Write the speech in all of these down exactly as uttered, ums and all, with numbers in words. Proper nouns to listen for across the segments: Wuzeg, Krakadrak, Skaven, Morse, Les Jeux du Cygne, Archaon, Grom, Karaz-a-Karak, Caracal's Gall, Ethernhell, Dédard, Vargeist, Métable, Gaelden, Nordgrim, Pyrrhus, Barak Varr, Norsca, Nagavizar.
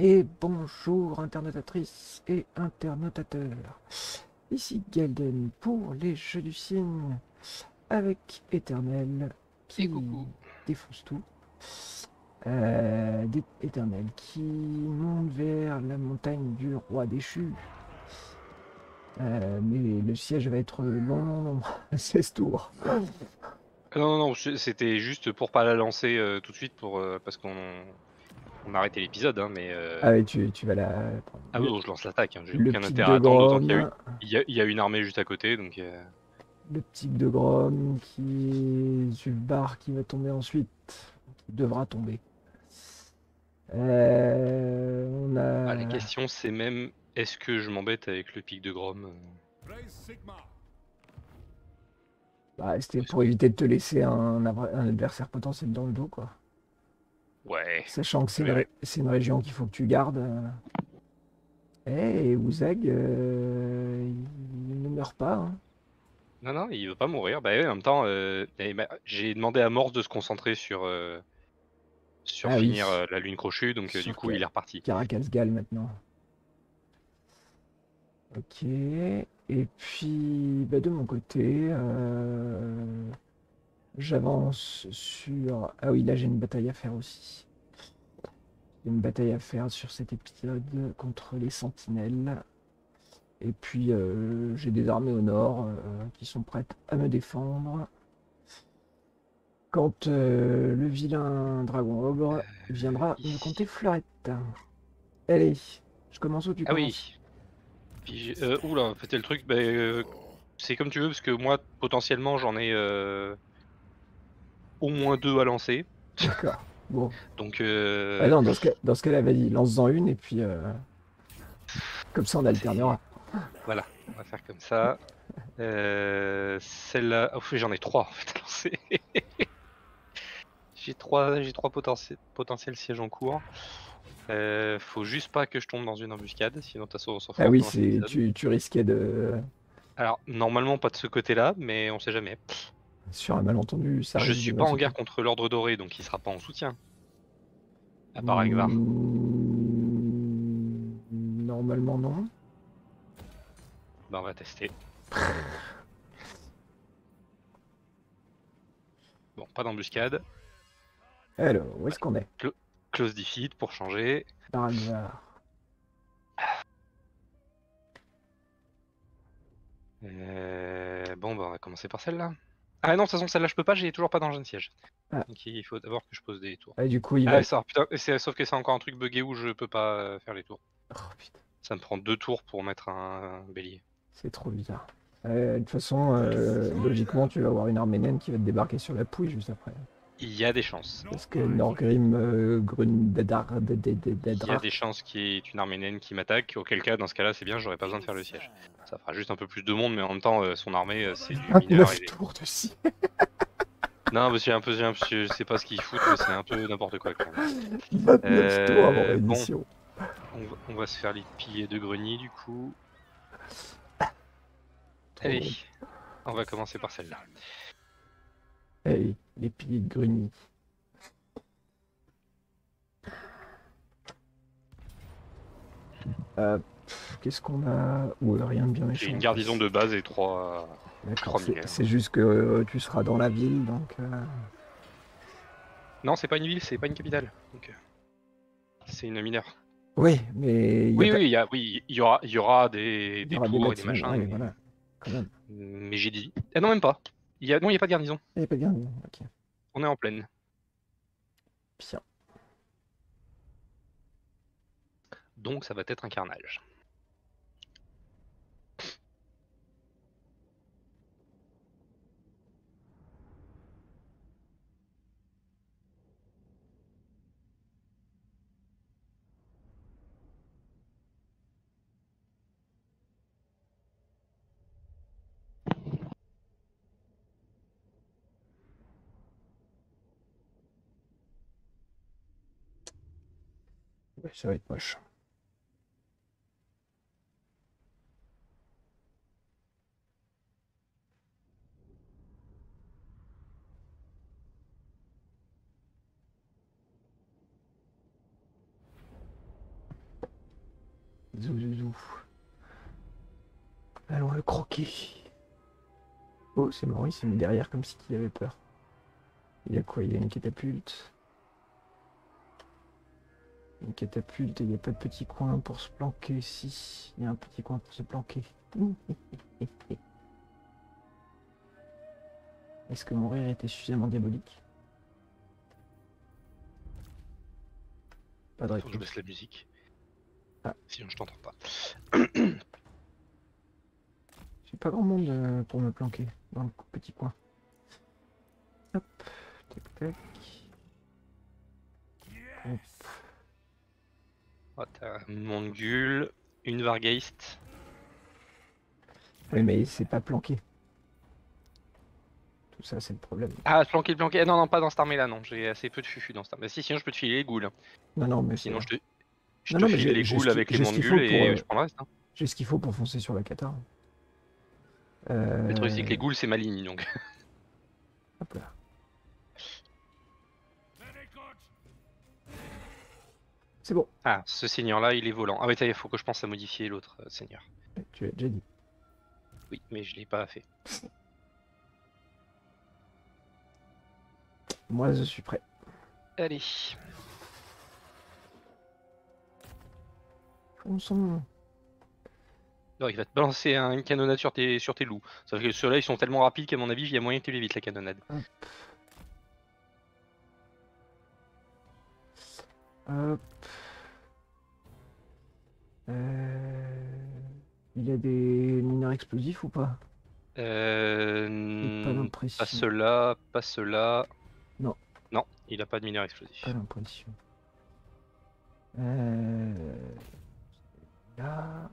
Et bonjour internautatrices et internautateurs, ici Gaelden pour les Jeux du Cygne avec Ethernhell qui défonce tout, euh, Ethernhell qui monte vers la montagne du roi déchu, euh, mais le siège va être long, non, non, seize tours. Non, non, non, c'était juste pour pas la lancer euh, tout de suite pour, euh, parce qu'on... On a arrêté l'épisode, hein, mais... Euh... Ah oui, tu, tu vas la... Ah oui, donc je lance l'attaque, hein. J'ai aucun intérêt à attendre, d'autant qu'il y a une... Il y a, il y a une armée juste à côté, donc... Euh... Le petit de Grom qui... sur le bar qui va tomber ensuite, qui devra tomber. Euh... On a... Ah, la question c'est même, est-ce que je m'embête avec le pic de Grom? Bah, c'était pour éviter de te laisser un, un adversaire potentiel dans le dos, quoi. Ouais. Sachant que c'est une, ré une région qu'il faut que tu gardes. Eh, hey, Wuzeg, euh, il ne meurt pas. Hein. Non, non, il veut pas mourir. Bah oui, en même temps, euh, bah, j'ai demandé à Morse de se concentrer sur, euh, sur ah, finir oui. euh, la lune crochue, donc euh, du coup, il est reparti. Caracal's Gall maintenant. Ok. Et puis, bah, de mon côté... Euh... J'avance sur... Ah oui, là j'ai une bataille à faire aussi. Une bataille à faire sur cet épisode contre les sentinelles. Et puis euh, j'ai des armées au nord euh, qui sont prêtes à me défendre. Quand euh, le vilain dragon ogre viendra me compter fleurette. Allez, je commence où tu ah commences. Ah oui. Euh, oula, c'était le truc. Bah, euh, c'est comme tu veux parce que moi potentiellement j'en ai... Euh... au moins deux à lancer. D'accord, bon. Donc euh... Ah non, dans ce cas, dans ce cas là, vas-y, lance-en une et puis... Euh... Comme ça, on alternera. Voilà, on va faire comme ça. Euh... Celle-là... Oh, j'en ai trois, en fait, à lancer. J'ai trois, j'ai trois potentie... potentiels sièges en cours. Euh... Faut juste pas que je tombe dans une embuscade, sinon t'as sauvé son frère. Ah oui, c'est... Tu, tu risquais de... Alors, normalement, pas de ce côté-là, mais on sait jamais. Sur un malentendu, ça je suis pas en guerre contre l'ordre doré, donc il sera pas en soutien. À Barak Varr. Mmh... Normalement non. Bah on va tester. Bon, pas d'embuscade. Alors, où est-ce qu'on est, qu est Close defeat pour changer. Barak Varr. Euh... Bon bah on va commencer par celle-là. Ah non, de toute façon, celle-là, je peux pas, j'ai toujours pas d'engin de siège. Ah. Donc il faut d'abord que je pose des tours. Et du coup, il ah, va... ça, putain, sauf que c'est encore un truc buggé où je peux pas faire les tours. Oh, putain. Ça me prend deux tours pour mettre un, un bélier. C'est trop bizarre. Euh, de toute façon, euh, logiquement, tu vas avoir une armée naine qui va te débarquer sur la pouille juste après. Il y a des chances. Parce que Nordgrim, euh, Grun, Dédard, Dédard... Il y a des chances qu'il y ait une armée naine qui m'attaque, auquel cas, dans ce cas-là, c'est bien, j'aurais pas besoin de faire le siège. Ça fera juste un peu plus de monde, mais en même temps, euh, son armée, euh, c'est du mineur. Et... tours de siège. Non, parce que un peu, je sais pas ce qu'ils foutent, mais c'est un peu n'importe quoi. Quand même. vingt-neuf euh, tours avant l'émission. Bon, on, va, on va se faire les piliers de grenier, du coup. Allez, bon. On va commencer par celle-là. Hey, les piliers de grenier. Euh, Qu'est-ce qu'on a? Ou rien de bien méchant. J'ai une garnison de base et trois. C'est juste que euh, tu seras dans la ville, donc. Euh... Non, c'est pas une ville, c'est pas une capitale. C'est euh, une mineure. Oui, mais. Oui, oui, il ta... oui, y, y aura, il y aura des, des y aura tours des bâtines, et des machins. Ouais, mais voilà, quand même. Mais j'ai dit. Ah non, même pas. Il y a... Non, il n'y a pas de garnison. Il n'y a pas de garnison, ok. On est en plaine. Bien. Donc ça va être un carnage. Ça va être moche. Zouzouzou. Allons le croquer. Oh, c'est mort, il s'est mis derrière comme si il avait peur. Il y a quoi? Il y a une catapulte. Une catapulte, et il n'y a pas de petit coin pour se planquer. Si, il y a un petit coin pour se planquer. Est-ce que mon rire était suffisamment diabolique? Pas de réponse. Je baisse la musique. Ah. Sinon je t'entends pas. J'ai pas grand monde pour me planquer dans le petit coin. Hop, tac tac. Hop. Oh, t'as mon gueule, une Vargeist. Oui, mais c'est pas planqué. Tout ça, c'est le problème. Ah, planqué, planqué. Non, non, pas dans cette armée là, non. J'ai assez peu de fufu dans cette armée. Si, sinon je peux te filer les goules. Non, non, mais sinon je te, je non, te non, file les goules avec les mangules et euh... je prends le reste. Hein. J'ai ce qu'il faut pour foncer sur la catar. Euh... Le truc, c'est que les goules, c'est ma ligne donc. Hop là. C'est bon. Ah, ce seigneur-là, il est volant. Ah oui, il faut que je pense à modifier l'autre euh, seigneur. Tu l'as déjà dit. Oui, mais je l'ai pas fait. Moi, je suis prêt. Allez. Fonçons. Non, il va te balancer un, une canonnade sur tes, sur tes loups. Sauf que ceux-là, ils sont tellement rapides qu'à mon avis, il y a moyen que tu l'évites, la canonnade. Hop. Hop. Euh... Il y a des mineurs explosifs ou pas? Euh... Pas, pas ceux-là, pas ceux-là. Non. Non, il a pas de mineurs explosifs. Pas l'impression. Euh... Là...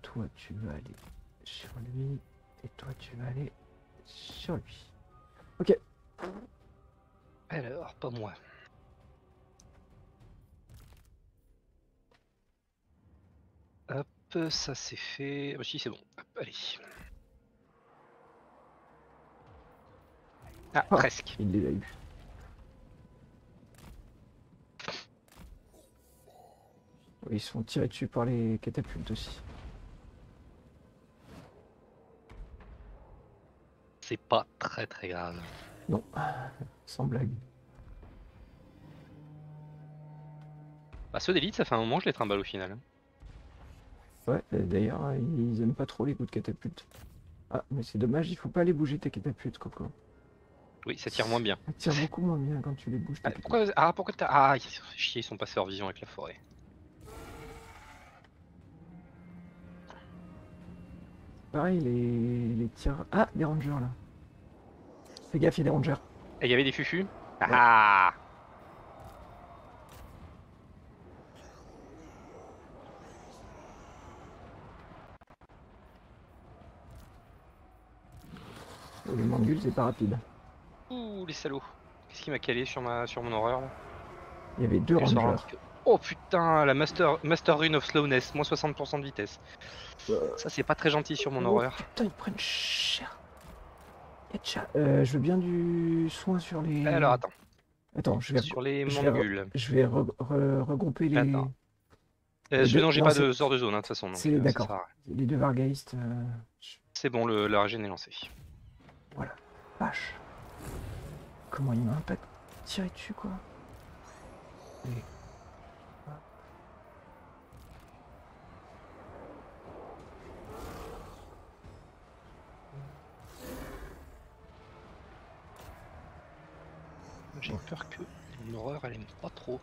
Toi tu vas aller sur lui, et toi tu vas aller sur lui. Ok. Alors, pas moi. Hop, ça c'est fait. Oh, si, c'est bon. Hop, allez. Ah, oh, presque. Il l'a eu. Ils sont tirés dessus par les catapultes aussi. C'est pas très très grave. Non, sans blague. Bah, ceux d'élite, ça fait un moment que je les trimballe au final. Ouais, d'ailleurs, ils aiment pas trop les coups de catapulte. Ah, mais c'est dommage, il faut pas les bouger tes catapultes, Coco. Oui, ça tire moins bien. Ça tire beaucoup moins bien quand tu les bouges. Ah, pourquoi, ah, pourquoi t'as... Ah, chier, ils sont passés hors vision avec la forêt. Pareil, les, les tirs... Ah, des rangers, là. Fais gaffe, il y a des rangers. Et il y avait des fufus ouais. Ah. Le mangul c'est pas rapide. Ouh les salauds. Qu'est-ce qui m'a calé sur ma sur mon horreur là? Il y avait deux rangers. Oh putain la master master rune of slowness, moins soixante pour cent de vitesse. Euh... Ça c'est pas très gentil sur mon oh, horreur. Putain ils prennent cher. Euh, je veux bien du soin sur les. Alors attends. Attends, je vais sur les mangules. Je vais re re regrouper les. Attends. Euh, les deux... Non j'ai pas de sort de zone de hein, toute façon. C'est d'accord. Sera... Les deux Vargeist. Euh... C'est bon le, le régène est lancé. Voilà, vache. Comment il m'a pas tiré dessus quoi. Et... J'ai peur que mon horreur elle aime pas trop.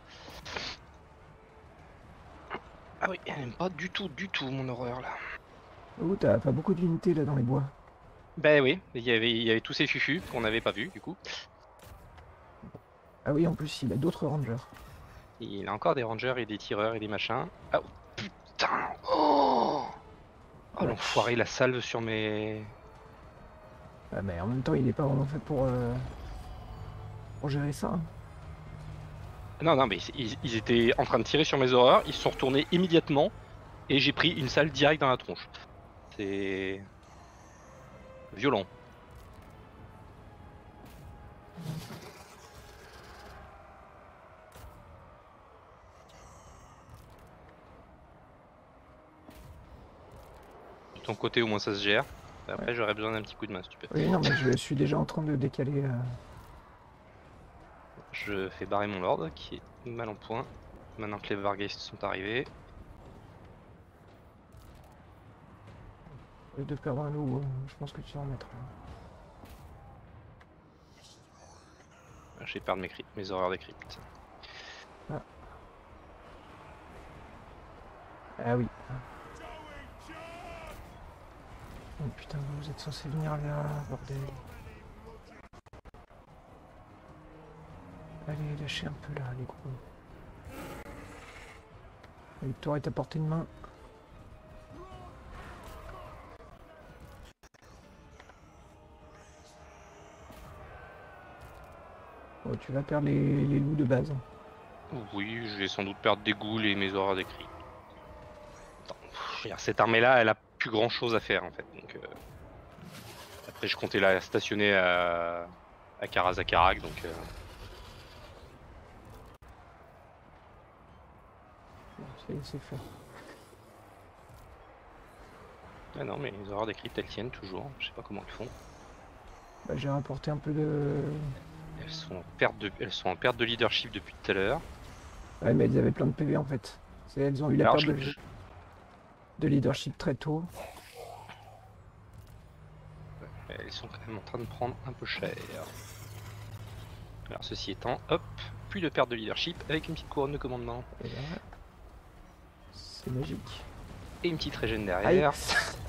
Ah oui, elle aime pas du tout, du tout mon horreur là. Oh t'as pas beaucoup d'unités là dans les bois. Ben oui, il y avait, il y avait tous ces fufus qu'on n'avait pas vu du coup. Ah oui, en plus il a d'autres rangers. Il a encore des rangers et des tireurs et des machins. Ah oh, putain. Oh, oh l'enfoiré la salve sur mes... Ah mais en même temps il est pas vraiment fait pour, euh, pour gérer ça. Hein. Non non mais ils, ils étaient en train de tirer sur mes horreurs, ils se sont retournés immédiatement et j'ai pris une salve directe dans la tronche. C'est... violent. ton côté, au moins ça se gère. Après, ouais. J'aurais besoin d'un petit coup de main, si tu peux. Oui, non, mais je suis déjà en train de décaler. Euh... Je fais barrer mon lord qui est mal en point. Maintenant que les Vargheists sont arrivés. Au lieu de perdre un loup, je pense que tu vas en mettre. J'ai peur de mes, mes horreurs de crypte. Ah. Ah oui. Oh putain, vous êtes censé venir là, bordel. Allez, lâchez un peu là, les gros. La victoire est à portée de main. Oh, tu vas perdre les, les loups de base. Oui, je vais sans doute perdre des ghouls et mes horreurs d'écrit. Cette armée-là, elle a plus grand-chose à faire en fait. Donc, euh... après, je comptais la stationner à, à Karaz-a-Karak, donc. Euh... C'est fort. Ah non, mais les horreurs des cryptes, elles tiennent toujours. Je sais pas comment elles font. Bah, j'ai rapporté un peu de. Elles sont en perte de, elles sont en perte de leadership depuis tout à l'heure. Ouais, mais elles avaient plein de P V en fait. Elles ont eu alors, la perte je... de... de leadership très tôt. Ouais, elles sont quand même en train de prendre un peu cher. Alors, ceci étant, hop, plus de perte de leadership avec une petite couronne de commandement. Et là... C'est magique. Et une petite régène derrière.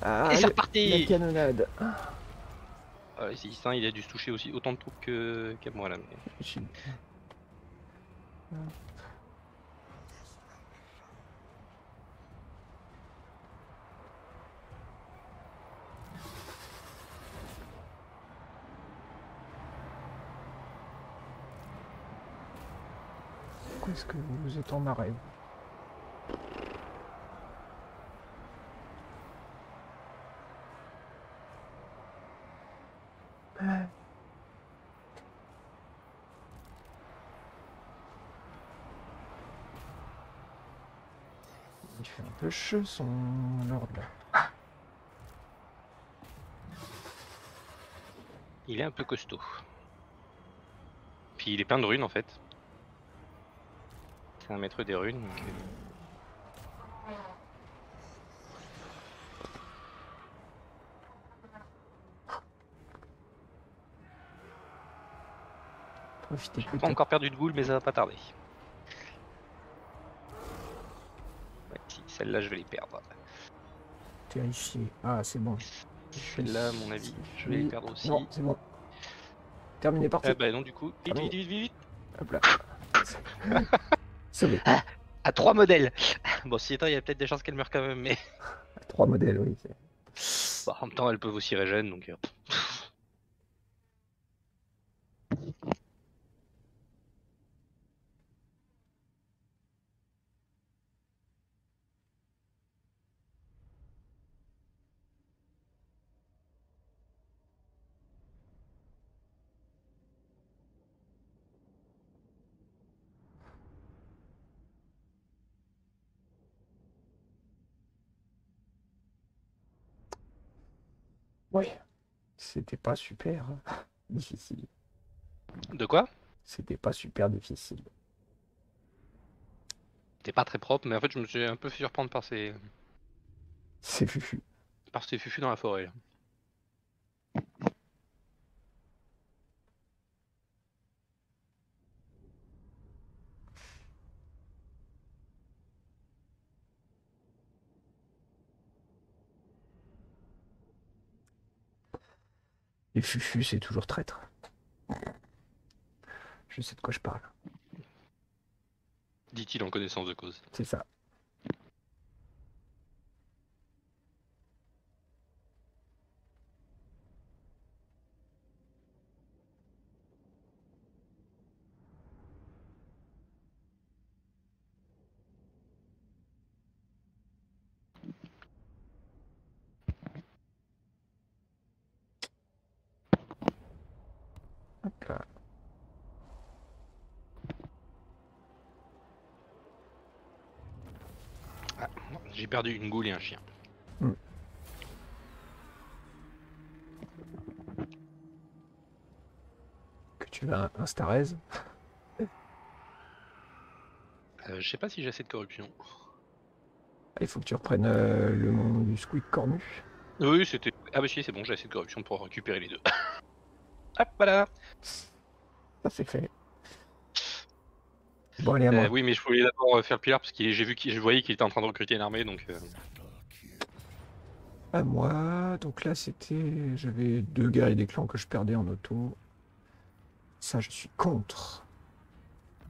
Ah, et c'est reparti. La canonnade. Ah, ici, ça, il a dû se toucher aussi autant de troupes que qu'à moi là. Mais... Pourquoi est-ce que vous êtes en arrêt? Il fait un peu chaud son lord là. Ah. Il est un peu costaud. Puis il est plein de runes en fait. C'est un maître des runes. Donc... J'ai pas encore perdu de boule, mais ça va pas tarder. Ouais, si, celle-là, je vais les perdre. Terrifié. Ah, c'est bon. Celle-là, à mon avis, je vais oui. les perdre aussi. Non, c'est bon. Terminé, parti. Ah bah non, du coup, vite, vite, vite, vite. Hop là. Sauvé. Ah, à trois modèles. Bon, si étant, il y a peut-être des chances qu'elle meure quand même, mais... À trois modèles, oui. Bon, en même temps, elles peuvent aussi régène, donc... Oui, c'était pas super difficile. De quoi? C'était pas super difficile. C'était pas très propre, mais en fait, je me suis un peu fait surprendre par ces... Ces fufus. Par ces fufus dans la forêt. Les fufus, c'est toujours traître. Je sais de quoi je parle. Dit-il en connaissance de cause. C'est ça. J'ai perdu une goule et un chien. Mm. tu vas un starez. Euh, je sais pas si j'ai assez de corruption. Il faut que tu reprennes euh, le nom du squeak cornu. Oui, c'était... Ah bah si, c'est bon, j'ai assez de corruption pour récupérer les deux. Hop, voilà. Ça c'est fait. Bon, allez, à moi. Euh, oui, mais je voulais d'abord faire le pilar parce que j'ai vu qu'il, je voyais qu'il était en train de recruter une armée, donc... Euh... À moi, donc là c'était... J'avais deux guerriers des clans que je perdais en auto. Ça, je suis contre.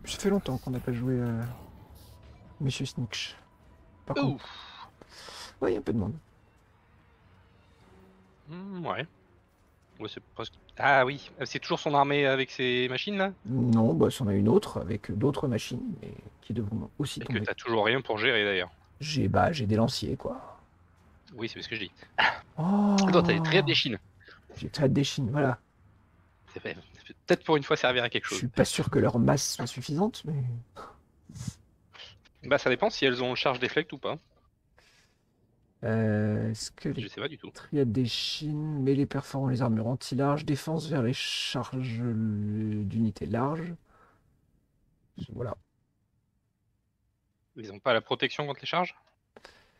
Ça fait longtemps qu'on n'a pas joué euh... Monsieur Snitch. Par Ouf. Contre... Ouais, il y a un peu de monde. Mmh, ouais. Ouais, c'est presque... Ah oui, c'est toujours son armée avec ses machines là? Non, bah c'en a une autre avec d'autres machines, mais qui devront aussi tomber. Et que t'as toujours rien pour gérer d'ailleurs. J'ai bah j'ai des lanciers quoi. Oui, c'est ce que je dis. Oh. Non, t'as des triades des Chines. J'ai des triades des Chines, voilà. Peut-être pour une fois servir à quelque chose. Je suis pas sûr que leur masse soit suffisante, mais... Bah ça dépend si elles ont le charge déflect ou pas. Euh, Est-ce que les je sais pas du tout. Triades des Chines, mêlées perforant les armures anti-larges, défense vers les charges d'unités larges. Voilà. Ils n'ont pas la protection contre les charges?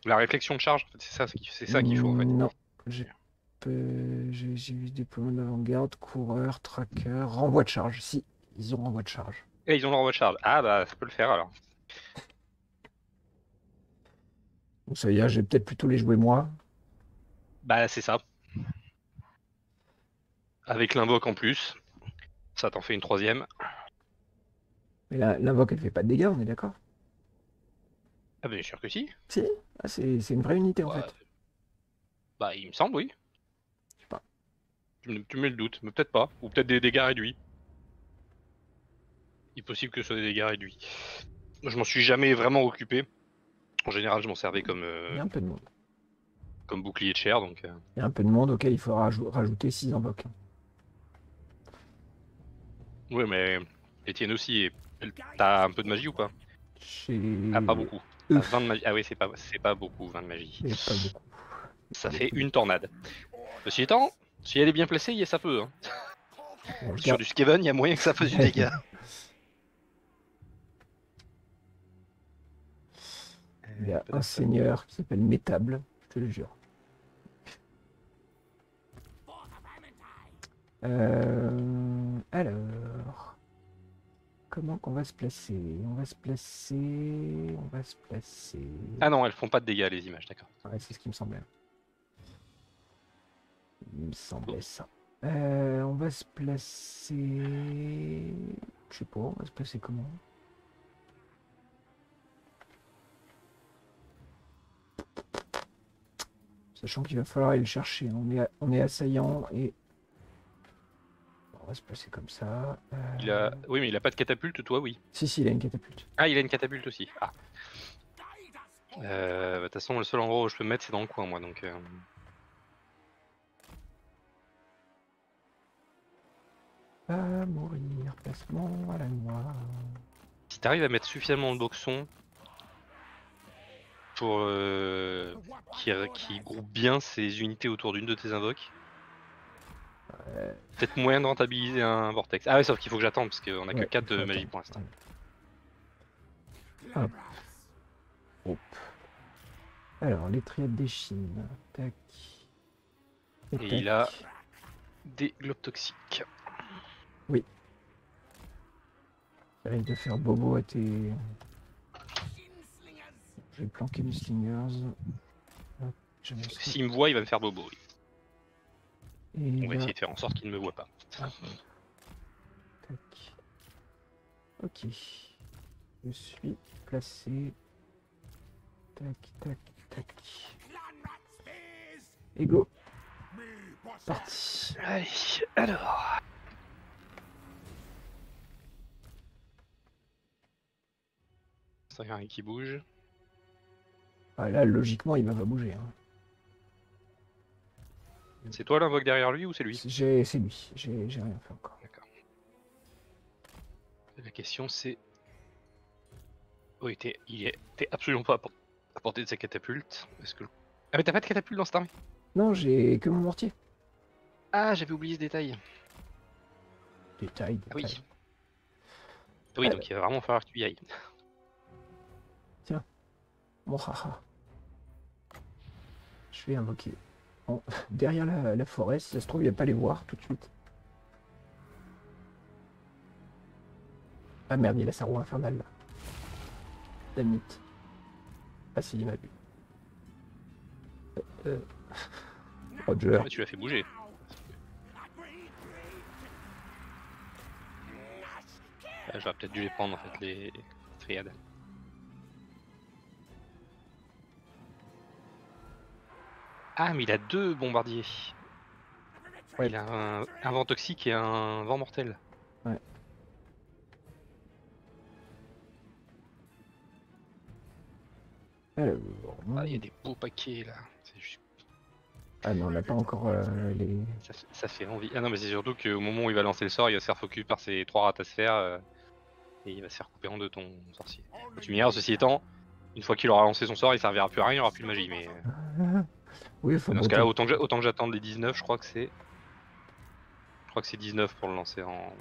La réflexion de charge, c'est ça, c'est ça qu'il faut en fait. Non, j'ai eu déploiement d'avant-garde, coureur, tracker, renvoi de charge. Si, ils ont renvoi de charge. Et ils ont le renvoi de charge. Ah bah ça peut le faire alors. Donc ça y est, j'ai peut-être plutôt les jouer moi. Bah c'est ça. Avec l'invoque en plus, ça t'en fait une troisième. Mais l'invoque elle fait pas de dégâts, on est d'accord? Ah bien sûr que si. Si, ah, c'est une vraie unité en ouais. fait. Bah il me semble oui. Je sais pas. Tu me, tu me mets le doute, mais peut-être pas. Ou peut-être des dégâts réduits. Il est possible que ce soit des dégâts réduits. Je m'en suis jamais vraiment occupé. En général, je m'en servais comme, euh, il y a un peu de monde. Comme bouclier de chair. Donc, euh... il y a un peu de monde auquel il faudra rajouter six invoques. Oui, mais Étienne aussi, t'as un peu de magie ou pas? Ah, pas beaucoup. Ah, vingt de magie. Ah oui, c'est pas, pas beaucoup, vingt de magie. Pas beaucoup. Ça fait une tornade. Ceci étant, si elle est bien placée, ça peut. Hein. Bon, sur du Skaven, il y a moyen que ça fasse du dégât. Il y a un seigneur qui s'appelle Métable, je te le jure. Euh, alors, comment qu'on va se placer? On va se placer, on va se placer... Ah non, elles font pas de dégâts les images, d'accord. Ouais, c'est ce qui me semblait. Il me semblait ça. Euh, on va se placer... Je sais pas, on va se placer comment? Sachant qu'il va falloir aller le chercher. On est, on est assaillant et... On va se placer comme ça. Euh... Il a... Oui, mais il a pas de catapulte, toi, oui. Si, si, il a une catapulte. Ah, il a une catapulte aussi. Ah. Euh, bah, de toute façon, le seul endroit où je peux me mettre, c'est dans le coin, moi, donc... Euh... Pas mourir, placement à la noire. Si t'arrives à mettre suffisamment le boxon... pour euh, qui, qui groupe bien ces unités autour d'une de tes invoques. Ouais. Peut-être moyen de rentabiliser un vortex. Ah ouais, sauf qu'il faut que j'attende parce qu'on a ouais, que quatre de magie pour l'instant. Ah. Alors les triades des Chines. Tac. Et, Et tac. Il a des globes toxiques. Oui. Ça risque de faire bobo à tes... Je vais planquer mes slingers. S'il me voit, il va me faire bobo. Oui. On va là... essayer de faire en sorte qu'il ne me voit pas. Ah. Tac. Ok. Je suis placé. Tac, tac, tac. Et go. Parti. Allez, alors. Ça y a rien qui bouge. Ah là, logiquement, il va pas bouger. Hein. C'est toi l'invoque derrière lui ou c'est lui? C'est lui, j'ai rien fait encore. D'accord. La question c'est... Oui, t'es est... absolument pas à portée de sa catapulte. Est-ce que... Ah mais t'as pas de catapulte dans cette armée? Non, j'ai que mon mortier. Ah, j'avais oublié ce détail. Détail, détail. Oui. Oui, donc il va vraiment falloir que tu y ailles. Tiens. Bon, haha. Je vais invoquer. Bon, derrière la, la forêt, si ça se trouve, il ne va pas les voir tout de suite. Ah merde, il a sa roue infernale là. Damnite. Ah si, il m'a vu. Euh, euh... Roger. Tu l'as fait bouger. Euh, J'aurais peut-être dû les prendre en fait, les triades. Ah, mais il a deux bombardiers. Ouais, il a un, un vent toxique et un vent mortel. Ouais. Alors, ah, il y a des beaux paquets là. Juste... Ah non, on n'a pas encore euh, les. Ça, ça fait envie. Ah non, mais c'est surtout qu'au moment où il va lancer le sort, il va se faire focus par ses trois ratasphères euh, et il va se faire couper en deux ton sorcier. Et tu m'ignorais, ceci étant, une fois qu'il aura lancé son sort, il servira plus à rien, il n'y aura plus de magie. Mais. Oui, faut dans ce cas-là, autant que j'attends les dix-neuf, je crois que c'est. Je crois que c'est dix-neuf pour le lancer en.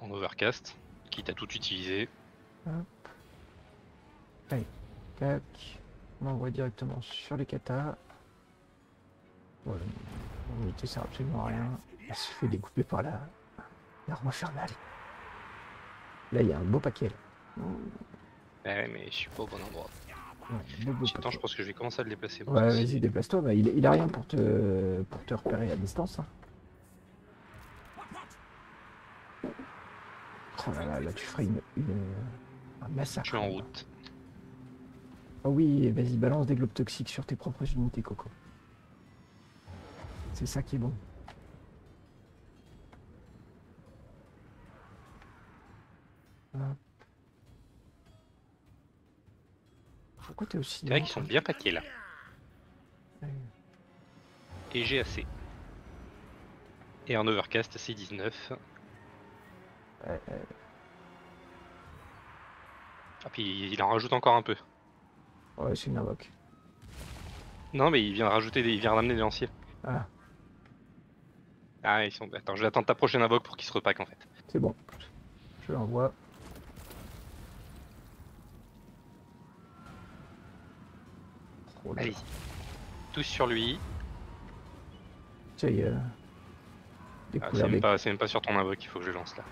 En overcast, quitte à tout utiliser. Hop. Allez, tac, on envoie directement sur les katas. Voilà, ça sert absolument à rien. Elle se fait découper par la, la roue infernale. Là, il y a un beau paquet. Là. Ouais, mais je suis pas au bon endroit. Ouais, attends, je pense que je vais commencer à le déplacer. Moi, ouais, vas-y, déplace-toi. Bah, il, il a rien pour te, pour te repérer à distance. Hein. Oh là là, là, tu ferais une, une... un massacre. Je suis en route. Ah oui, vas-y, balance des globes toxiques sur tes propres unités, Coco. C'est ça qui est bon. Voilà. Pourquoi t'es aussi... C'est vrai qu'ils sont bien paqués, là. Ouais. Et j'ai assez. Et en overcast, c'est dix-neuf. Ouais. Ah puis il en rajoute encore un peu. Ouais, c'est une invoque. Non mais il vient de rajouter des... il vient ramener des lanciers. Ah. Ah ils sont... Attends, je vais attendre ta prochaine invoque pour qu'ils se repackent en fait. C'est bon. Je l'envoie. Allez. Tous sur lui. Ça y est. Ah, c'est même, pas... même pas sur ton invoque qu'il faut que je lance là.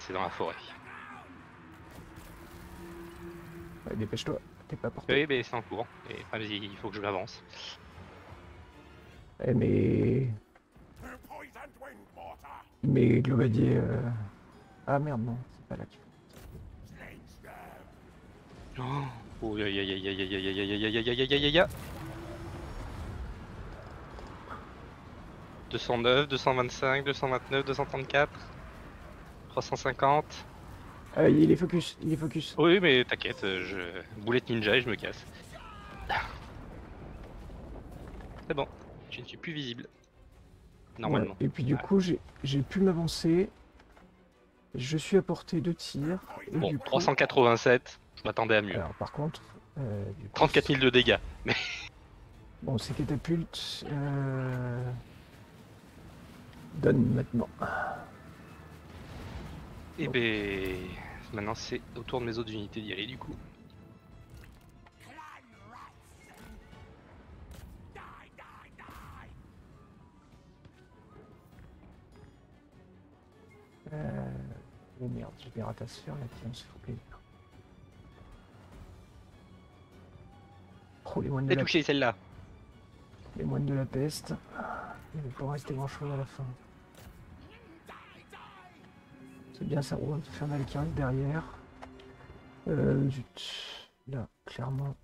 C'est dans la forêt. Ouais, dépêche-toi, t'es pas porté. Oui, mais c'est en cours. Et, enfin, il faut que je l'avance. Eh, mais. Mais Globadier. Euh... Ah merde, non, c'est pas là qu'il faut. Oh, ya ya ya ya ya ya ya ya ya ya ya ya ya ya deux cent neuf, deux cent vingt-cinq, deux cent vingt-neuf, deux cent trente-quatre. trois cent cinquante. Euh, il est focus, il est focus. Oui, mais t'inquiète, je boulette ninja et je me casse. C'est bon, je ne suis plus visible. Normalement. Ouais, et puis du ah. coup, j'ai pu m'avancer. Je suis à portée de tir. Bon, du coup... trois cent quatre-vingt-sept, je m'attendais à mieux. Alors par contre... Euh, du coup, trente-quatre mille de dégâts. Bon, ces catapultes... Euh... Donne maintenant. Et eh ben maintenant c'est au tour de mes autres unités d'y aller du coup. Euh... Oh merde, j'ai des ratasphères là qui vont se fouper. Oh les moines de la peste. T'es touché celle-là. Les moines de la peste. Il ne va pas rester grand chose à la fin. C'est bien sa roue infernale qui reste derrière. Euh, zut. Là, clairement.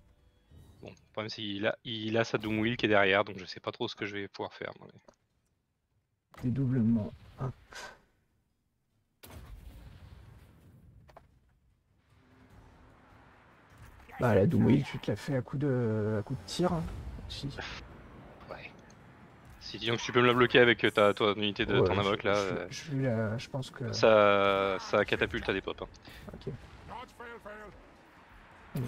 Bon, le problème c'est qu'il a, il a sa Doom Wheel qui est derrière, donc je sais pas trop ce que je vais pouvoir faire. Mais... Dédoublement. Hop. Bah, la Doom Wheel, tu te la fais à coup de, à coup de tir. Hein, aussi. Si disons que tu peux me la bloquer avec ta ton unité de ouais, ton invoque là, je, je, euh, je pense que ça, ça catapulte à des pop. Hein. Ok. Oui.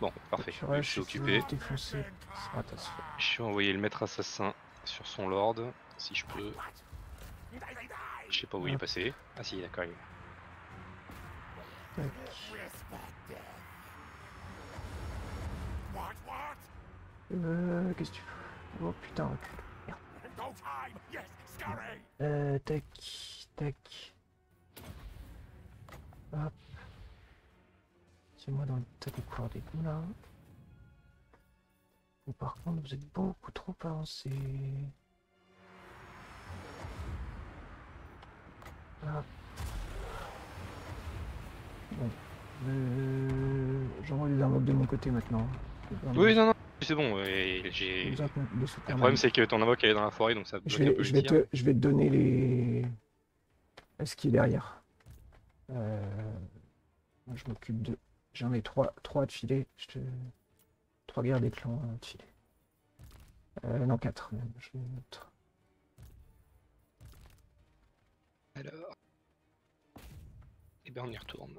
Bon, parfait. Vrai, je suis occupé. Je vais envoyer le maître assassin sur son lord. si je peux. Je sais pas où il est passé. Ah si, d'accord. Il... Euh, qu'est-ce que tu fais? Oh putain, recule. Euh, tac, tac. Hop. C'est moi dans le tas des coordonnées là. Mais par contre, vous êtes beaucoup trop avancé. Ah. Bon. Euh, J'envoie des invoques de mon côté maintenant. Oui, non, non, c'est bon. Euh, j'ai... Le problème, c'est que ton invoque elle est dans la forêt, donc ça bloque un peu le tir. Je vais te donner les... ce qui est derrière. Euh... Moi, je m'occupe de... J'en ai trois, trois de filet. Je te... Trois guerres des clans de filet. Euh, non, quatre. Même. Je vais mettre... Alors... Et eh ben on y retourne.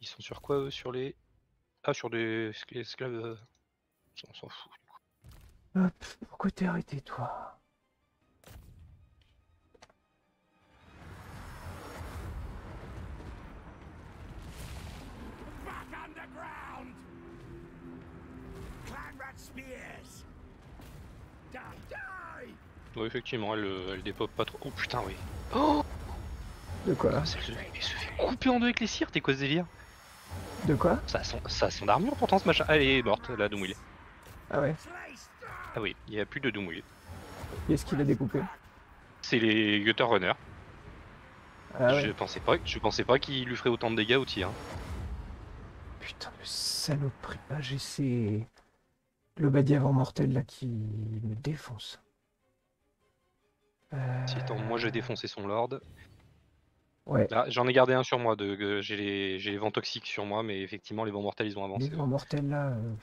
Ils sont sur quoi eux? Sur les... Ah, sur des esclaves... On s'en fout. Hop, pourquoi t'es arrêté toi? Ouais, effectivement, elle, elle dépop pas trop. Oh putain, oui. Oh de quoi? Elle se, elle se fait couper en deux avec les cires, t'es quoi ce délire? De quoi? Ça a, son, ça a son armure pourtant ce machin. Elle est morte, là, Doumouille. Ah ouais? Ah oui, il n'y a plus de Doumouille. Qu'est-ce qu'il a découpé? C'est les Götter-Runner. Ah ouais. Je pensais pas, je pensais pas qu'il lui ferait autant de dégâts au tir. Hein. Putain, le saloperie. Ah, j'ai ces... Le badiavant mortel là qui me défonce. Euh... Si, attends, moi j'ai défoncé son lord. Ouais. Là, j'en ai gardé un sur moi. De... J'ai les... les vents toxiques sur moi, mais effectivement, les vents mortels ils ont avancé. Les vents ouais. mortels là. Euh...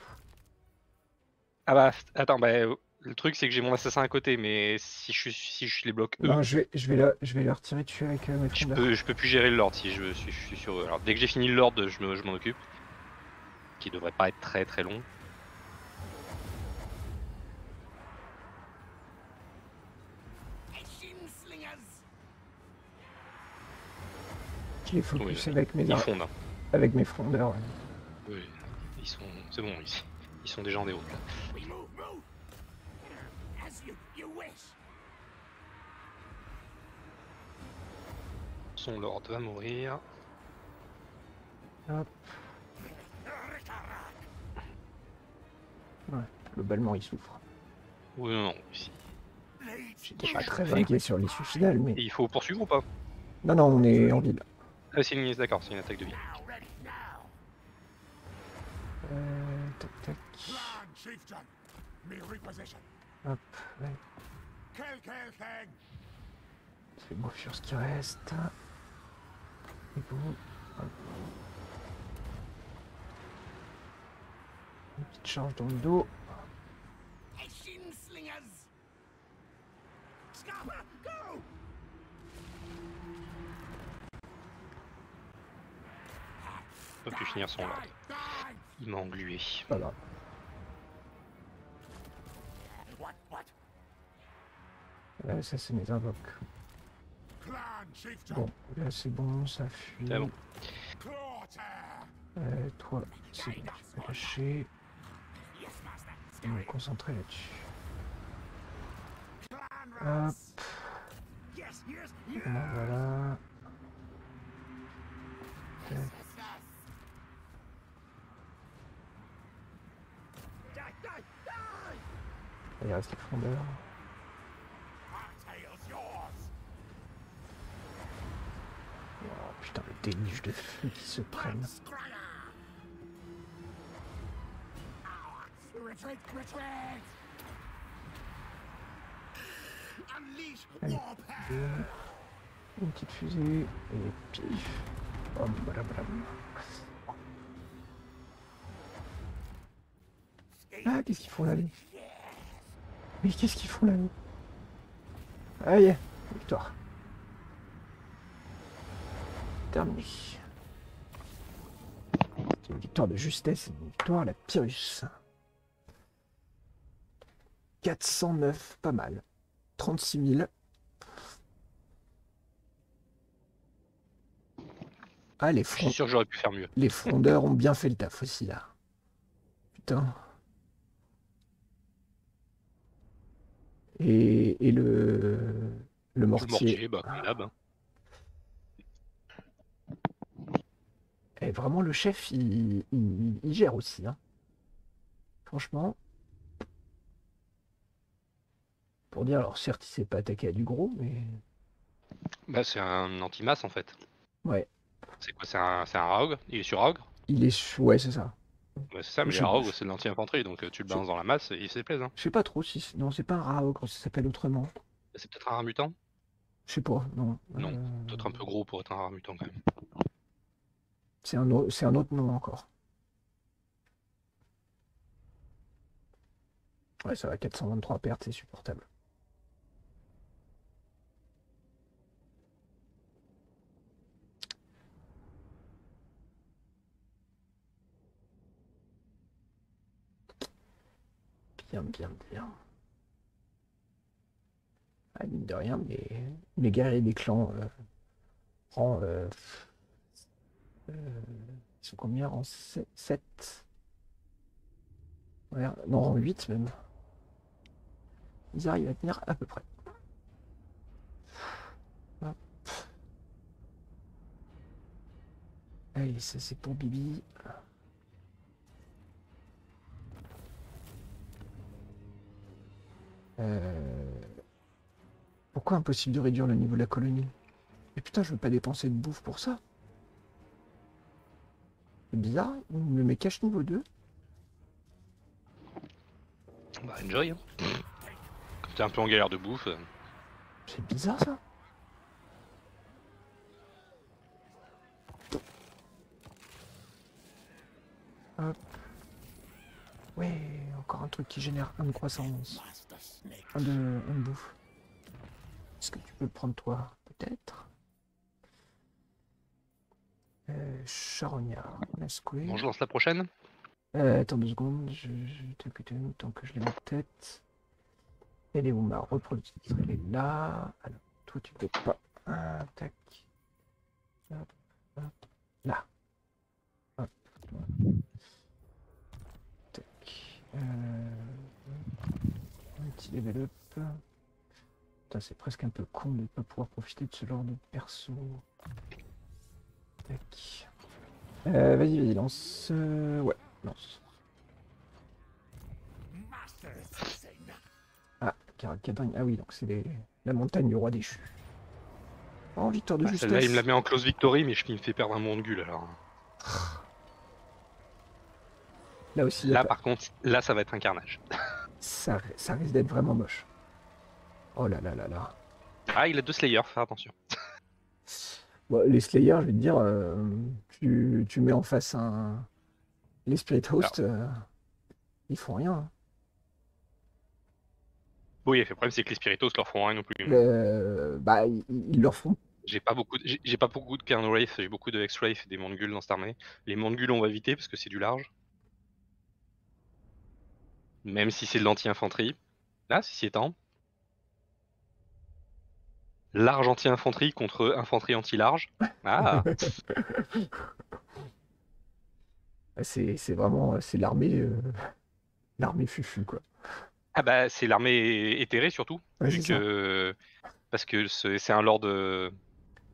Ah bah, attends, bah, le truc c'est que j'ai mon assassin à côté, mais si je, si je les bloque eux. Non, je vais, je vais, le... je vais leur tirer dessus avec euh, ma je peux, je peux plus gérer le lord si je suis, je suis sur eux. Alors, dès que j'ai fini le lord, je m'en me... occupe. Qui devrait pas être très très long. Je les focus oui, avec, mes... avec mes frondeurs. Ouais. Oui, ils sont. C'est bon, ils... ils sont déjà en déroute là. Son lord va mourir. Hop. Ouais, globalement il souffre. Oui, non, non. J'étais pas très inquiet sur l'issue finale, mais. Et il faut poursuivre ou pas? Non, non, on est en ville. Ah, c'est une... d'accord, c'est une attaque de vie. Euh, tac, tac. Hop, ouais. C'est bon sur ce qui reste. Et bon. Hop. Une petite charge dans le dos. Peut plus finir son lord. Il m'a englué. Voilà. Là, ça c'est mes invoques. Bon, là c'est bon, ça fuit. Ah bon. Euh, toi, c'est bon, tu peux lâcher. Et me concentrer là-dessus. Hop. Là, voilà. Tac. Il reste les frondeurs. Oh putain, le déluge de feu qui se prennent. Allez, deux. Une petite fusée et pif. Oh, blablabla. Ah, qu'est-ce qu'ils font là? Mais qu'est-ce qu'ils font là? Ah yeah, victoire. Terminé. C'est une victoire de justesse, une victoire à la Pyrrhus. quatre cent neuf, pas mal. trente-six mille. Ah, les frondeurs. Je suis sûr que j'aurais pu faire mieux. Les frondeurs ont bien fait le taf aussi, là. Putain. Et, et le, le mortier. Le mortier, bah, comme là, bah. Et vraiment, le chef, il, il, il gère aussi. Hein. Franchement. Pour dire, alors certes, il s'est pas attaqué à du gros, mais... Bah, c'est un anti-masse, en fait. Ouais. C'est quoi, c'est un, un Raog? Il est sur Raog? Il est... Ouais, c'est ça. Ouais, c'est ça, mais le Raog, c'est de l'anti-infanterie, donc tu le balances dans la masse et il se déplaise. Hein. Je sais pas trop si... Non, c'est pas un Raog, ça s'appelle autrement. C'est peut-être un mutant? Je sais pas, non. Non, euh... peut-être un peu gros pour être un mutant, quand même. C'est un, o... un autre nom, encore. Ouais, ça va, quatre cent vingt-trois pertes, c'est supportable. Bien, bien, bien. Ah, mine de rien, mais les guerriers des clans euh, en euh, euh, ils sont combien en sept, ouais, non, en huit même. Ils arrivent à tenir à peu près. Hop. Allez, ça c'est pour Bibi. Euh... Pourquoi impossible de réduire le niveau de la colonie? Mais putain, je veux pas dépenser de bouffe pour ça. C'est bizarre, il me met cache niveau deux. Bah enjoy hein. Comme t'es un peu en galère de bouffe. C'est bizarre ça. Hop. Ouais, encore un truc qui génère un de croissance. Un de, un de bouffe. Est-ce que tu peux le prendre toi? Peut-être. Euh, Charognard. Bon, je lance la prochaine. Euh, attends deux secondes. Je, je tant que je l'ai en tête. Elle est où ma reproduction? Elle est là. Alors, toi tu peux pas. Ah, tac. Hop, hop. Là. Hop. Tac. Euh... Un petit level up. Putain, c'est presque un peu con de ne pas pouvoir profiter de ce genre de perso. Tac. Euh, vas-y, vas-y, lance. Euh, ouais, lance. Ah, Caracadrak. Ah oui, donc c'est les... la montagne du roi déchu. En victoire de bah, justesse. Là, il me la met en close victory, mais je me fais perdre un monde gueule alors. Là aussi. Là, par contre, là, ça va être un carnage. Ça, ça risque d'être vraiment moche. Oh là là là là. Ah, il a deux Slayers, fais attention. Bon, les Slayers, je vais te dire, euh, tu, tu mets en face un... Les Spirit Hosts, euh, ils font rien. Hein. Oui, le problème, c'est que les Spirit Hosts leur font rien non plus. Le... Bah, ils, ils leur font... J'ai pas beaucoup de, j'ai pas beaucoup de Kern Wraith, j'ai beaucoup de X-Wraith et des Monguls dans cette armée. Les Monguls, on va éviter parce que c'est du large. Même si c'est de l'anti-infanterie. Là, si c'est temps. Large anti-infanterie contre infanterie anti-large. Ah. C'est vraiment... C'est l'armée... Euh, l'armée fufu, quoi. Ah bah, c'est l'armée éthérée, surtout. Ouais, vu que, parce que c'est un lord... De...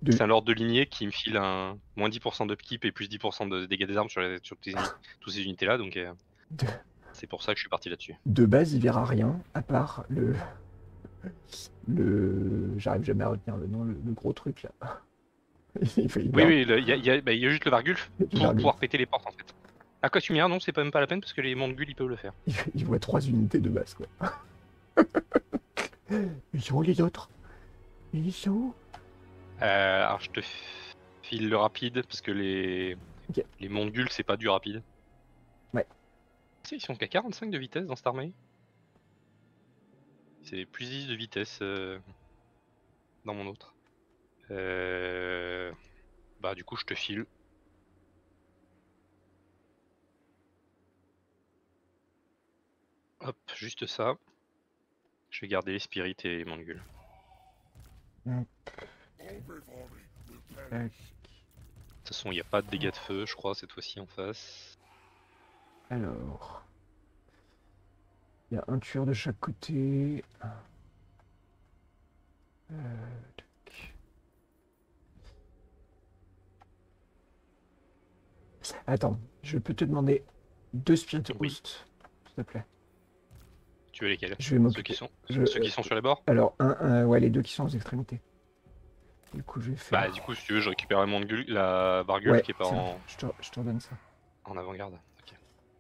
De... C'est un lord de lignée qui me file un moins dix pour cent d'upkeep et plus dix pour cent de dégâts des armes sur, les, sur les, toutes ces unités-là, donc... Euh... De... C'est pour ça que je suis parti là-dessus. De base, il verra rien, à part le... le... J'arrive jamais à retenir le nom, le, le gros truc, là. Il fait oui, oui, il y a, y, a, bah, y a juste le Vargulf pour Vargulf. Pouvoir péter les portes, en fait. À quoi tu mets un nom, c'est même pas la peine, parce que les Monguls, ils peuvent le faire. Il, il voit trois unités de base, quoi. Ils sont où, les autres? Ils sont où? euh, Alors, je te file le rapide, parce que les... Okay. Les Monguls, c'est pas du rapide. Ouais. Ils sont qu'à quarante-cinq de vitesse dans cette armée. C'est plus dix de vitesse euh, dans mon autre. Euh... Bah du coup je te file. Hop, juste ça. Je vais garder les spirites et mon gueule. De toute façon, il n'y a pas de dégâts de feu, je crois, cette fois-ci en face. Alors... il y a un tueur de chaque côté... Euh... Attends, je peux te demander deux spirites boost, s'il te plaît. Tu veux lesquels? Je vais m'occuper. Ceux qui sont, je... Ceux qui sont sur les bords? Alors, un, un, ouais, les deux qui sont aux extrémités. Du coup, je vais faire... Bah, du coup, si tu veux, je récupère mon gul... la bargueule ouais, qui est pas en... Je te... je te redonne ça. En avant-garde, ok.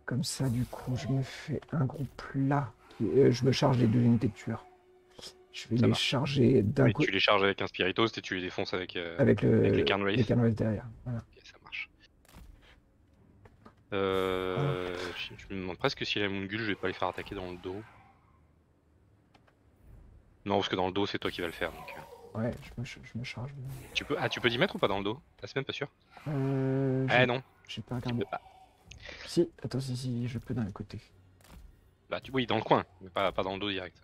Comme ça, du coup, je me fais un groupe là. Qui... Euh, je me charge les deux unités de tueurs. Je vais ça les marche. charger d'un coup. Tu les charges avec un spiritos et tu les défonces avec, euh... avec, le... avec les carnouilles. Les carnouilles derrière, voilà. Okay, ça marche. Euh, ah. je, je me demande presque si la moongul je vais pas les faire attaquer dans le dos. Non, parce que dans le dos c'est toi qui vas le faire donc. Ouais, je me, je me charge. Tu peux, ah, tu peux d'y mettre ou pas dans le dos? La semaine, pas sûr. Euh. Ah non. J'ai pas regardé. Pas. Si, attends, si, si, je peux d'un côté. Bah, tu, oui, dans le coin, mais pas, pas dans le dos direct.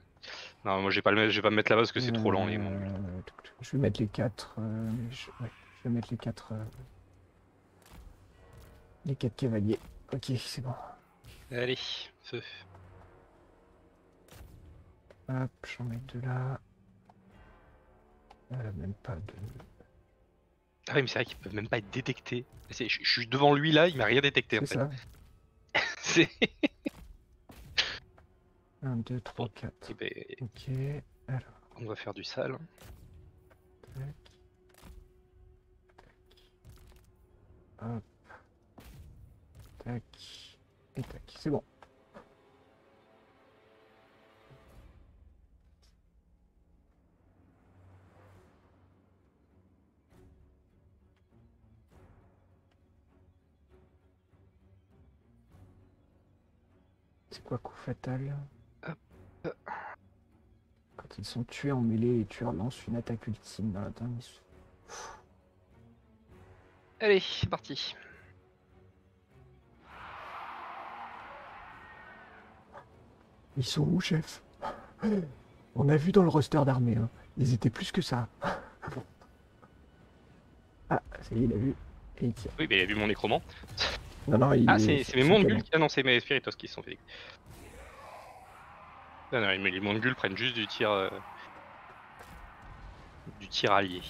Non, moi j'ai pas le, je vais pas me mettre là-bas parce que c'est euh, trop lent les monguls. Je vais mettre les quatre. Euh, je, ouais, je vais mettre les quatre. Euh... Les quatre cavaliers. Ok, c'est bon. Allez, feu. Hop, j'en mets deux là. Euh, même pas de... Ah oui, mais c'est vrai qu'ils peuvent même pas être détectés. Je suis devant lui là, il m'a rien détecté en fait. C'est ça. un, deux, trois, quatre. Ben... Ok, alors... On va faire du sale. Tac. Tac. Hop. Tac, et tac, c'est bon. C'est quoi coup fatal? Quand ils sont tués en mêlée, les tueurs lancent une attaque ultime dans la dernière. Allez, c'est parti. Ils sont où, chef? On a vu dans le roster d'armée, hein. Ils étaient plus que ça. Ah, ça y est, il a vu. Et il tire. Oui, mais il a vu mon nécromant. Non, non, il... Ah, c'est mes monguls. Ah non, c'est mes spiritos qui sont fait. Non, non, mais les monguls prennent juste du tir... Euh... du tir allié.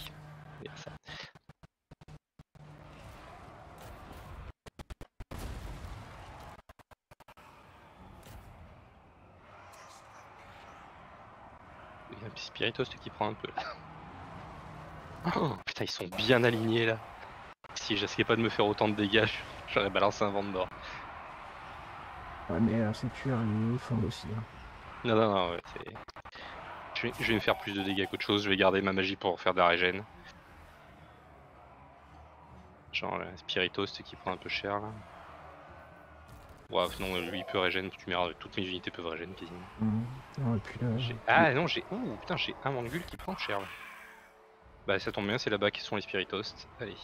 Ça. Spiritos qui prend un peu là. Oh putain, ils sont bien alignés là. Si j'essayais pas de me faire autant de dégâts, j'aurais balancé un vent de bord. Ouais, mais euh, c'est tueur, ils font aussi. Hein. Non, non, non, ouais, c'est... Je vais, je vais me faire plus de dégâts qu'autre chose, je vais garder ma magie pour faire de la régène. Genre, là, Spiritos qui prend un peu cher là. Waouh, non, lui il peut régène, tu m'as toutes mes unités peuvent régène quasiment. Mmh. Non, et puis là... Ah non, j'ai... Ouh, putain, j'ai un mangul qui prend cher. Là. Bah ça tombe bien, c'est là-bas qu'ils sont les spiritos. Allez.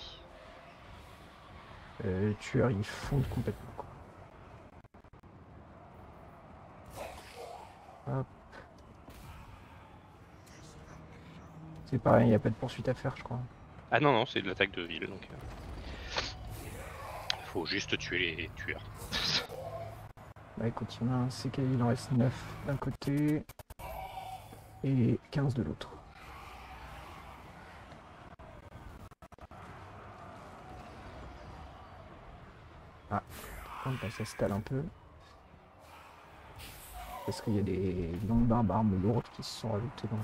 Euh, les tueurs, ils fondent complètement, quoi. Hop. C'est pareil, il n'y a pas de poursuite à faire, je crois. Ah non, non, c'est de l'attaque de ville, donc... Faut juste tuer les tueurs. Bah écoute, il y en a un C K, il en reste neuf d'un côté et quinze de l'autre. Ah, bah, ça s'étale un peu. Parce qu'il y a des longues barbares lourdes qui se sont rajoutées dans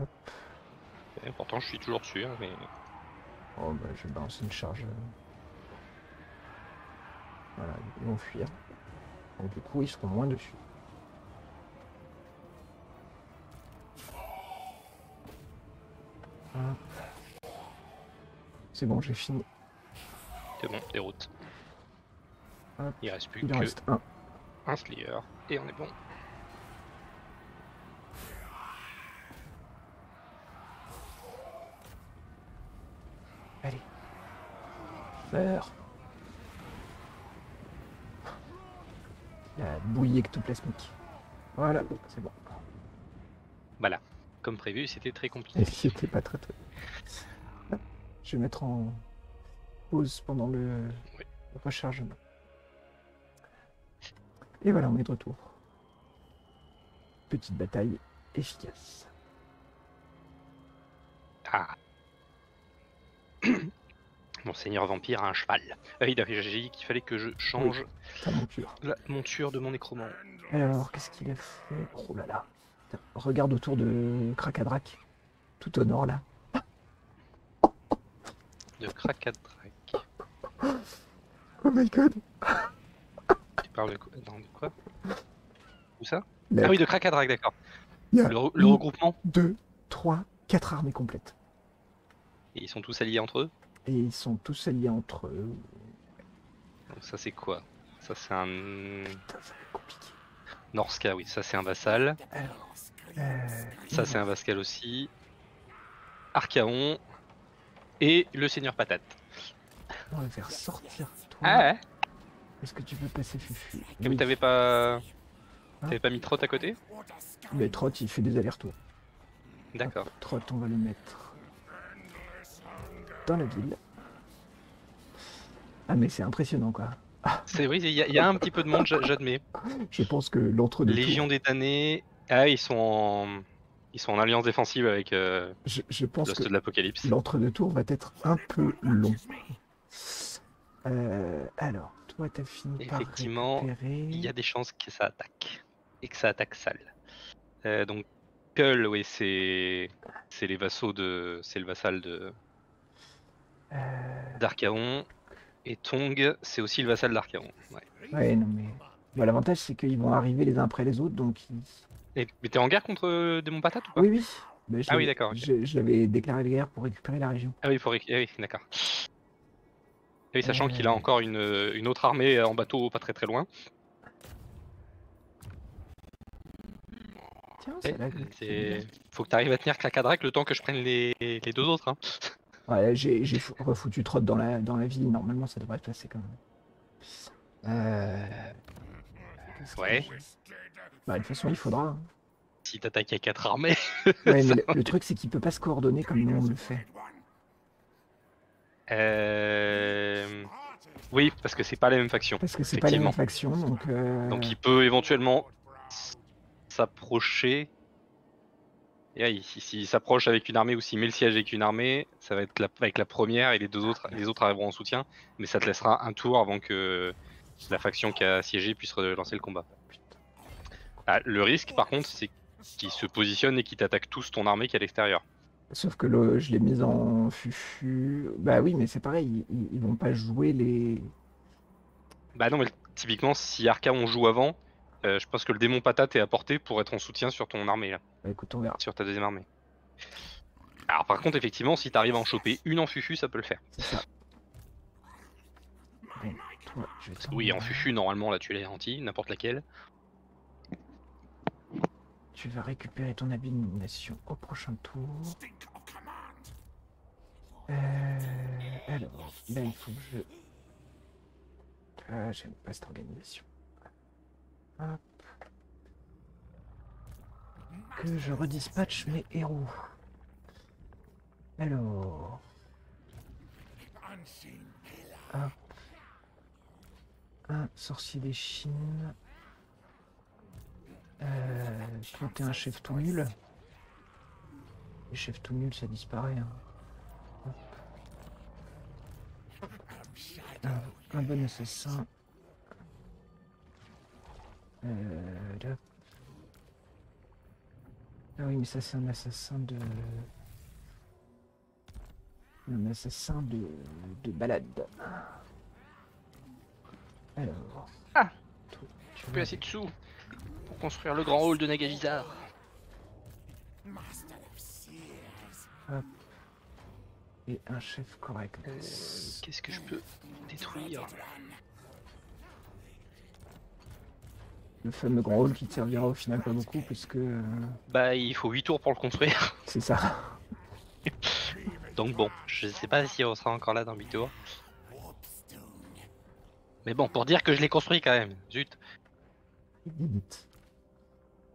la... Hop. Et pourtant je suis toujours dessus, hein, mais... Oh bah je balance une charge... Voilà, ils vont fuir. Donc du coup, ils seront moins dessus. Voilà. C'est bon, j'ai fini. C'est bon, déroute. Hop. Il reste plus il que reste un. un Slayer, et on est bon. Allez. Faire. La bouillie ectoplasmique. Voilà, c'est bon. Voilà, comme prévu, c'était très compliqué. C'était pas très très. Je vais mettre en pause pendant le, oui. le rechargement. Et voilà, on est de retour. Petite bataille efficace. Ah. Mon seigneur vampire a un cheval. Euh, il avait dit qu'il fallait que je change oui, monture. la monture de mon nécromant. Alors, qu'est-ce qu'il a fait? Oh là là. Regarde autour de Krakadrak. Tout au nord, là. De Krakadrak. Oh my god. Tu parles de quoi, non, de quoi? Où ça? Ah oui, de Krakadrak, d'accord. Le, le regroupement. deux, trois, quatre armées complètes. Et ils sont tous alliés entre eux? Et ils sont tous alliés entre eux. Donc ça c'est quoi? Ça c'est un... Putain, ça va être compliqué. Norsca, oui, ça c'est un vassal. Alors, euh... ça c'est un vassal aussi. Archaon. Et le seigneur patate. On va faire sortir toi. Ah ouais. Est-ce que tu peux passer Fufu? Comme oui. t'avais pas... Hein? T'avais pas mis Trot à côté? Mais Trot il fait des allers-retours. D'accord. Trot on va le mettre... dans la ville. Ah mais c'est impressionnant quoi. C'est oui, il y, y a un petit peu de monde, j'admets. Je pense que l'entre-deux. Légion des damnés. Ah ils sont en, ils sont en alliance défensive avec. Euh, je, je pense que l'Apocalypse. L'entre-deux tours va être un peu long. Euh, alors toi t'as fini. Effectivement, il y a des chances que ça attaque et que ça attaque sale. Euh, donc Kull, oui c'est c'est les vassaux de, c'est le vassal de. Euh... d'Archaon et Tong, c'est aussi le vassal d'Archaon. Ouais. Ouais, non mais bon, l'avantage c'est qu'ils vont arriver les uns après les autres donc. Ils... Et, mais t'es en guerre contre Démon Patate ou pas? Oui oui. Ben, ah oui d'accord. Okay. Je, je l'avais déclaré de guerre pour récupérer la région. Ah oui pour récupérer. Ah oui d'accord. Ah oui sachant euh... qu'il a encore une, une autre armée en bateau pas très très loin. Tiens c'est là. Faut que t'arrives à tenir Krakadrak le temps que je prenne les, les deux autres. Hein. Ouais, j'ai refoutu Trot dans la, dans la ville, normalement ça devrait se passer quand même. Euh... Ouais. Bah de toute façon il faudra. Hein. Si t'attaques à quatre armées. Ouais, mais le, le truc c'est qu'il peut pas se coordonner comme nous on le fait. Euh... Oui, parce que c'est pas les mêmes factions. Parce que c'est pas les mêmes factions, donc... Euh... Donc il peut éventuellement s'approcher... Et s'il s'approche avec une armée ou s'il met le siège avec une armée, ça va être la, avec la première et les deux autres, les autres arriveront en soutien, mais ça te laissera un tour avant que la faction qui a siégé puisse relancer le combat. Ah, le risque par contre c'est qu'ils se positionnent et qu'ils t'attaquent tous ton armée qui est à l'extérieur. Sauf que le, je l'ai mise en fufu... Bah oui mais c'est pareil, ils, ils vont pas jouer les... Bah non mais typiquement si Archaon joue avant... Euh, je pense que le démon patate est apporté pour être en soutien sur ton armée là. Bah écoute, on verra. Sur ta deuxième armée. Alors par contre effectivement si t'arrives à en choper une en fufu ça peut le faire. Ça. Bon, toi, je vais oui en fufu normalement là tu l'as garanti, n'importe laquelle. Tu vas récupérer ton habit de nomination au prochain tour. Euh, alors là il faut que je... Ah j'aime pas cette organisation. Hop. Que je redispatche mes héros. Alors. Hop. Un sorcier des Chines. Euh, trente et un chefs tout nuls. Les chefs tout nuls, ça disparaît. Hein. Hop. Un, un bon assassin. Euh, là. Ah oui mais ça c'est un assassin de... Un assassin de... de balade. Alors... Ah toi, tu peux assez de sous pour construire le grand hall de Nagavizar. Hop. Et un chef correct. Euh, Qu'est-ce que je peux détruire? Le fameux grand hall qui te servira au final pas beaucoup puisque... Euh... Bah il faut huit tours pour le construire. C'est ça. Donc bon, je sais pas si on sera encore là dans huit tours. Mais bon, pour dire que je l'ai construit quand même, zut.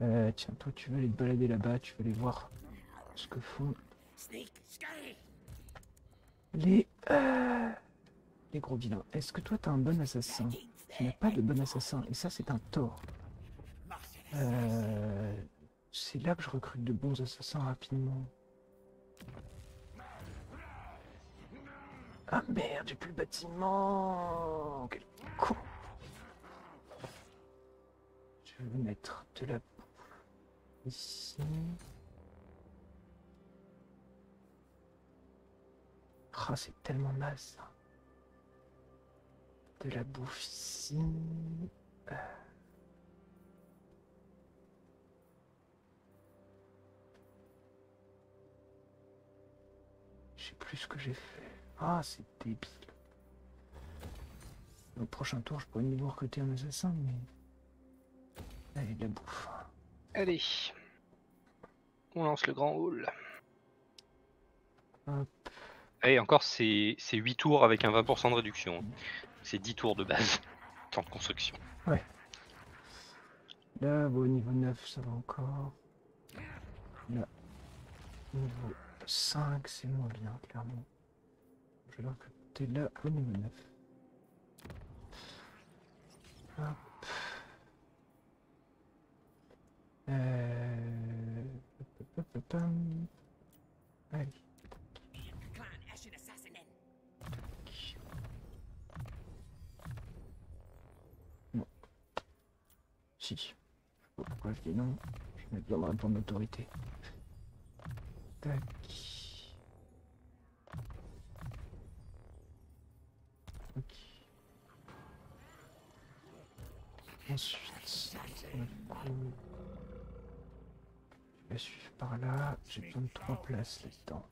Euh, tiens, toi, tu vas aller te balader là-bas, tu vas aller voir ce que font les, euh, les gros vilains. Est-ce que toi, t'as un bon assassin? Tu n'as pas de bon assassin, et ça, c'est un tort. Euh, c'est là que je recrute de bons assassins rapidement. Ah merde, j'ai plus le bâtiment. Quel con. Je vais mettre de la ici. Ah, c'est tellement naze. De la bouffe ici. Euh... Je sais plus ce que j'ai fait. Ah, c'est débile. Au prochain tour, je pourrais niveau recruter un assassin, mais... Allez, de la bouffe. Allez. On lance le grand hall. Hop. Et encore, c'est huit tours avec un vingt pour cent de réduction. C'est dix tours de base. Temps de construction. Ouais. Là, bon, au niveau neuf, ça va encore. Là. Niveau cinq, c'est moins bien, clairement. Je vais le recruter là, au niveau neuf. Hop. Euh... Allez. Non. Si. Pourquoi je dis non? Je vais mettre dans le plan d'autorité. Tac. Ensuite, je vais suivre par là, j'ai besoin de trois places là-dedans.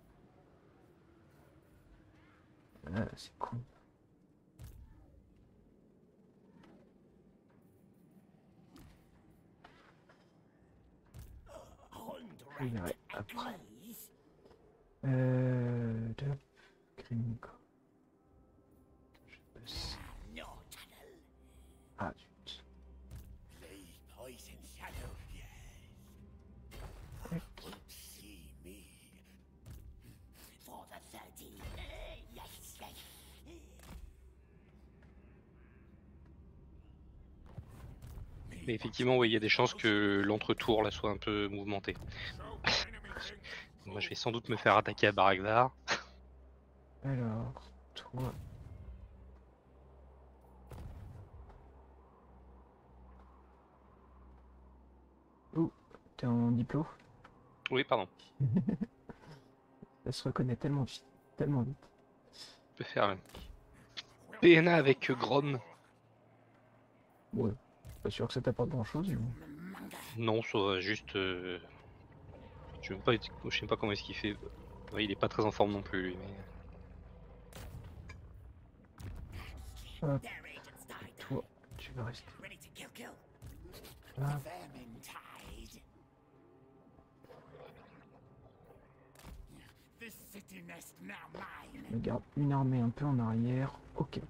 Ah, c'est con. Je verrai après. Euh... De... Grimco. Je passe. Ah, tu... Mais effectivement, oui, il y a des chances que l'entretour là soit un peu mouvementé. Moi, je vais sans doute me faire attaquer à Barak Varr. Alors, toi... Oh, t'es en diplôme? Oui, pardon. Ça se reconnaît tellement vite, tellement vite. Je peux faire un P N A avec Grom. Ouais. Pas sûr que ça t'apporte grand chose, ou... Non, ça va juste. Euh... Je ne sais pas comment est-ce qu'il fait. Ouais, il est pas très en forme non plus, lui. Mais... Hop. Toi, tu vas rester. Là. Je garde une armée un peu en arrière. Ok.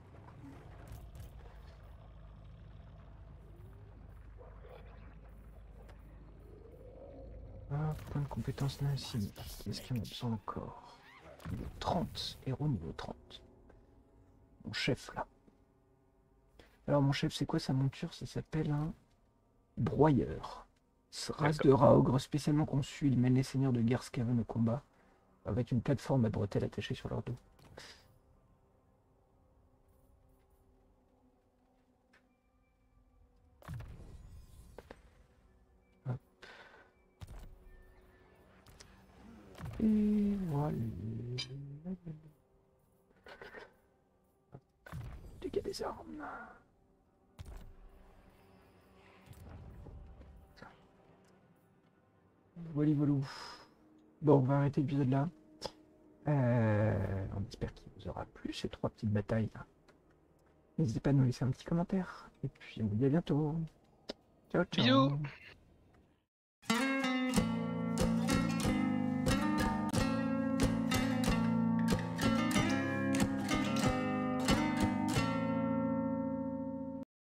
Ah, point de compétence Nassim. Qu'est-ce qu'il y en a besoin encore? Niveau trente, héros niveau trente. Mon chef là. Alors mon chef, c'est quoi sa monture? Ça s'appelle un broyeur. Race de rat ogre spécialement conçu, il mène les seigneurs de guerre Skaven au combat, avec une plateforme à bretelles attachée sur leur dos. Et voilà. Dégâts des armes. Voilà, voilà. Bon, on va arrêter l'épisode là. Euh, on espère qu'il vous aura plu ces trois petites batailles. N'hésitez pas à nous laisser un petit commentaire. Et puis on vous dit à bientôt. Ciao, ciao. Bisous.